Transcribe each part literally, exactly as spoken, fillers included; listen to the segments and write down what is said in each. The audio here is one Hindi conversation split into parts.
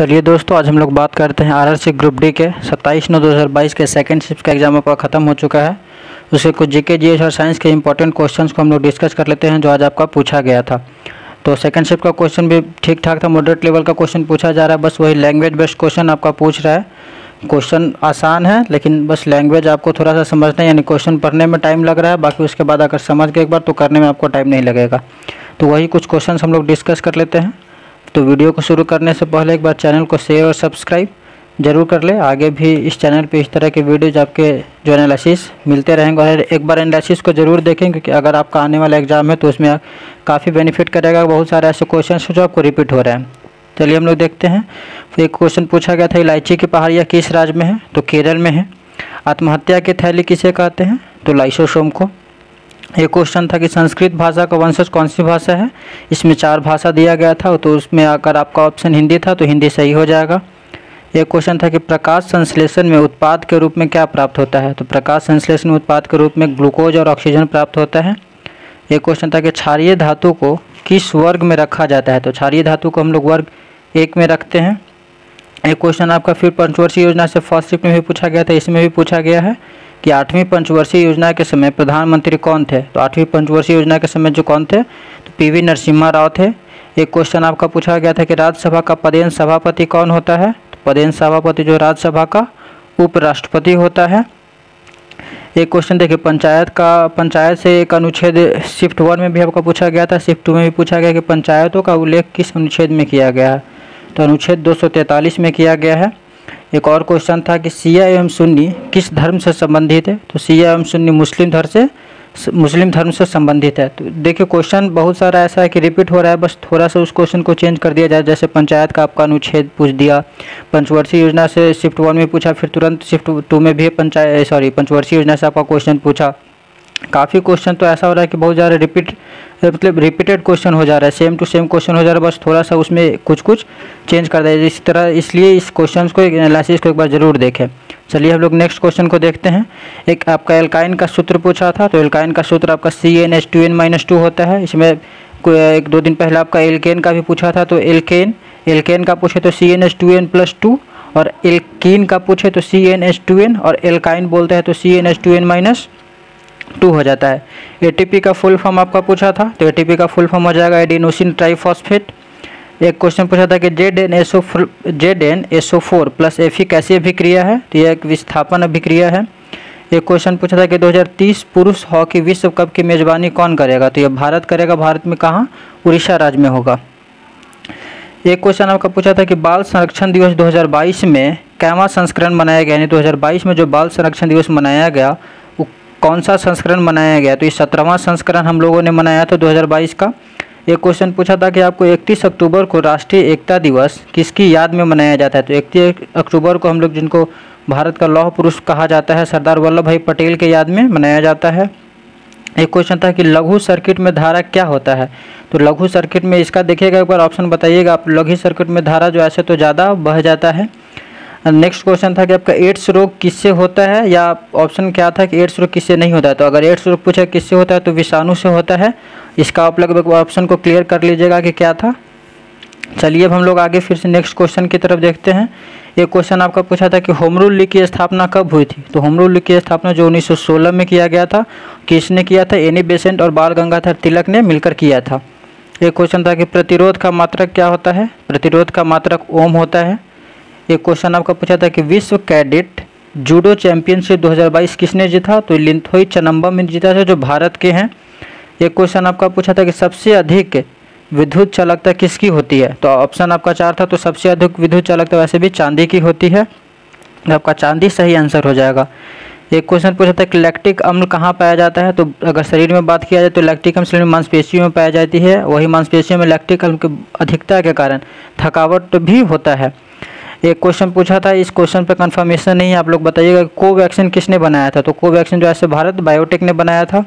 चलिए दोस्तों, आज हम लोग बात करते हैं आर आर सी ग्रुप डी के सत्ताईस नौ दो हज़ार बाईस के सेकंड शिफ्ट का एग्जाम आपका ख़त्म हो चुका है। उसके कुछ जीके, जीएस और साइंस के इंपॉर्टेंट क्वेश्चंस को हम लोग डिस्कस कर लेते हैं जो आज आपका पूछा गया था। तो सेकंड शिफ्ट का क्वेश्चन भी ठीक ठाक था, मॉडरेट लेवल का क्वेश्चन पूछा जा रहा है, बस वही लैंग्वेज बेस्ड क्वेश्चन आपका पूछ रहा है। क्वेश्चन आसान है लेकिन बस लैंग्वेज आपको थोड़ा सा समझना है, यानी क्वेश्चन पढ़ने में टाइम लग रहा है, बाकी उसके बाद अगर समझ के एक बार तो करने में आपको टाइम नहीं लगेगा। तो वही कुछ क्वेश्चन हम लोग डिस्कस कर लेते हैं। तो वीडियो को शुरू करने से पहले एक बार चैनल को शेयर और सब्सक्राइब जरूर कर ले। आगे भी इस चैनल पे इस तरह के वीडियोज आपके जो एनालिसिस मिलते रहेंगे, और एक बार एनालिसिस को जरूर देखें क्योंकि अगर आपका आने वाला एग्जाम है तो उसमें काफ़ी बेनिफिट करेगा। बहुत सारे ऐसे क्वेश्चंस जो आपको रिपीट हो रहे हैं। चलिए हम लोग देखते हैं। तो एक क्वेश्चन पूछा गया था, इलायची की पहाड़ियाँ किस राज्य में है? तो केरल में है। आत्महत्या की थैली किसे कहते हैं? तो लाइसोसोम को। ये क्वेश्चन था कि संस्कृत भाषा का वंशज कौन सी भाषा है? इसमें चार भाषा दिया गया था, तो उसमें आकर आपका ऑप्शन हिंदी था तो हिंदी सही हो जाएगा। ये क्वेश्चन था कि प्रकाश संश्लेषण में उत्पाद के रूप में क्या प्राप्त होता है? तो प्रकाश संश्लेषण में उत्पाद के रूप में ग्लूकोज और ऑक्सीजन प्राप्त होता है। ये क्वेश्चन था कि क्षारीय धातु को किस वर्ग में रखा जाता है? तो क्षारीय धातु को हम लोग वर्ग एक में रखते हैं। ये क्वेश्चन आपका फिर पंचवर्षीय योजना से फर्स्ट शिफ्ट में भी पूछा गया था, इसमें भी पूछा गया है कि आठवीं पंचवर्षीय योजना के समय प्रधानमंत्री कौन थे? तो आठवीं पंचवर्षीय योजना के समय जो कौन थे, तो पीवी नरसिम्हा राव थे। एक क्वेश्चन आपका पूछा गया था कि राज्यसभा का पदेन सभापति कौन होता है? तो पदेन सभापति जो राज्यसभा का उपराष्ट्रपति होता है। एक क्वेश्चन देखिए, पंचायत का पंचायत से एक अनुच्छेद शिफ्ट वन में भी आपका पूछा गया था, शिफ्ट टू में भी पूछा गया कि पंचायतों का उल्लेख किस अनुच्छेद में किया गया है? तो अनुच्छेद दो सौ तैंतालीस में किया गया है। एक और क्वेश्चन था कि शिया एवं सुन्नी किस धर्म से संबंधित है? तो शिया एवं सुन्नी मुस्लिम धर्म से मुस्लिम धर्म से संबंधित है। तो देखिए क्वेश्चन बहुत सारा ऐसा है कि रिपीट हो रहा है, बस थोड़ा सा उस क्वेश्चन को चेंज कर दिया जाए। जैसे पंचायत का आपका अनुच्छेद पूछ दिया, पंचवर्षीय योजना से शिफ्ट वन में पूछा, फिर तुरंत शिफ्ट टू में भी पंचायत सॉरी पंचवर्षीय योजना से आपका क्वेश्चन पूछा। काफ़ी क्वेश्चन तो ऐसा हो रहा है कि बहुत ज़्यादा रिपीट मतलब रिपीटेड क्वेश्चन हो जा रहा है, सेम टू सेम क्वेश्चन हो जा रहा है, बस थोड़ा सा उसमें कुछ कुछ चेंज कर दिया इस तरह। इसलिए इस क्वेश्चन को एक एनालिसिस को एक बार ज़रूर देखें। चलिए हम लोग नेक्स्ट क्वेश्चन को देखते हैं। एक आपका एल्काइन का सूत्र पूछा था, तो एल्काइन का सूत्र आपका C N H two N minus two होता है। इसमें एक दो दिन पहले आपका एल्केन का भी पूछा था, तो एल्केन एल्केन का पूछे तो C N H two N plus two, और एल्कीन का पूछे तो C N H two N, और एल्काइन बोलते हैं तो C N H two N minus two हो जाता है। एटीपी का फुल फॉर्म आपका पूछा था, तो एटीपी का फुल फॉर्म हो जाएगा एडिनोसिन ट्राइफॉस्फेट। एक क्वेश्चन पूछा था कि Z N SO Z N SO four plus एफिक कैसी अभिक्रिया है? तो यह एक विस्थापन अभिक्रिया है। एक क्वेश्चन पूछा था कि दो हज़ार तीस पुरुष हॉकी विश्व कप की मेजबानी कौन करेगा? तो यह भारत करेगा। भारत में कहाँ? उड़ीसा राज्य में होगा। एक क्वेश्चन आपका पूछा था कि बाल संरक्षण दिवस दो हज़ार बाईस में कैवा संस्करण मनाया गया, यानी दो हज़ार बाईस में जो बाल संरक्षण दिवस मनाया गया कौन सा संस्करण मनाया गया? तो ये सत्रहवां संस्करण हम लोगों ने मनाया था दो हज़ार बाईस का। एक क्वेश्चन पूछा था कि आपको इकतीस अक्टूबर को राष्ट्रीय एकता दिवस किसकी याद में मनाया जाता है? तो इकतीस अक्टूबर को हम लोग जिनको भारत का लौह पुरुष कहा जाता है, सरदार वल्लभ भाई पटेल के याद में मनाया जाता है। एक क्वेश्चन था कि लघु सर्किट में धारा क्या होता है? तो लघु सर्किट में इसका देखिएगा एक बार ऑप्शन बताइएगा आप। लघु सर्किट में धारा जो ऐसे तो ज़्यादा बह जाता है। नेक्स्ट क्वेश्चन था कि आपका एड्स रोग किससे होता है, या ऑप्शन क्या था कि एड्स रोग किससे नहीं होता है? तो अगर एड्स रोग पूछा किससे होता है तो विषाणु से होता है। इसका आप लोग ऑप्शन को क्लियर कर लीजिएगा कि क्या था। चलिए अब हम लोग आगे फिर से नेक्स्ट क्वेश्चन की तरफ देखते हैं। एक क्वेश्चन आपका पूछा था कि होम रूल लीग की स्थापना कब हुई थी? तो होम रूल लीग की स्थापना जो उन्नीस सौ सोलह में किया गया था, किसने किया था? एनी बेसेंट और बाल गंगाधर तिलक ने मिलकर किया था। एक क्वेश्चन था कि प्रतिरोध का मात्रक क्या होता है? प्रतिरोध का मात्रक ओम होता है। एक क्वेश्चन आपका पूछा था कि विश्व कैडेट जूडो चैंपियनशिप दो हज़ार बाईस किसने जीता? तो लिंथोई चनम्बम ने जीता था जो भारत के हैं। एक क्वेश्चन आपका पूछा था कि सबसे अधिक विद्युत चालकता किसकी होती है? तो ऑप्शन आपका चार था, तो सबसे अधिक विद्युत चालकता वैसे भी चांदी की होती है, तो आपका चांदी सही आंसर हो जाएगा। एक क्वेश्चन पूछा था कि लैक्टिक अम्ल कहाँ पाया जाता है? तो अगर शरीर में बात किया जाए तो लैक्टिक अम्ल शरीर में मांसपेशियों में पाई जाती है। वही मांसपेशियों में लैक्टिक अम्ल की अधिकता के कारण थकावट भी होता है। एक क्वेश्चन पूछा था, इस क्वेश्चन पर कंफर्मेशन नहीं है, आप लोग बताइएगा कोवैक्सीन किसने बनाया था? तो कोवैक्सीन जो ऐसे भारत बायोटेक ने बनाया था।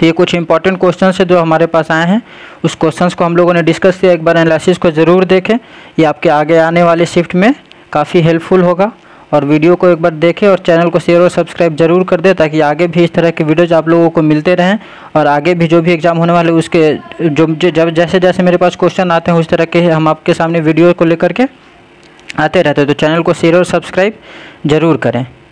तो ये कुछ इंपॉर्टेंट क्वेश्चन है जो हमारे पास आए हैं, उस क्वेश्चंस को हम लोगों ने डिस्कस किया। एक बार एनालिसिस को ज़रूर देखें, ये आपके आगे आने वाले शिफ्ट में काफ़ी हेल्पफुल होगा। और वीडियो को एक बार देखें और चैनल को शेयर और सब्सक्राइब जरूर कर दें, ताकि आगे भी इस तरह के वीडियोज आप लोगों को मिलते रहें। और आगे भी जो भी एग्जाम होने वाले उसके जो जब जैसे जैसे मेरे पास क्वेश्चन आते हैं उस तरह के हम आपके सामने वीडियो को लेकर के आते रहते हैं, तो चैनल को शेयर और सब्सक्राइब जरूर करें।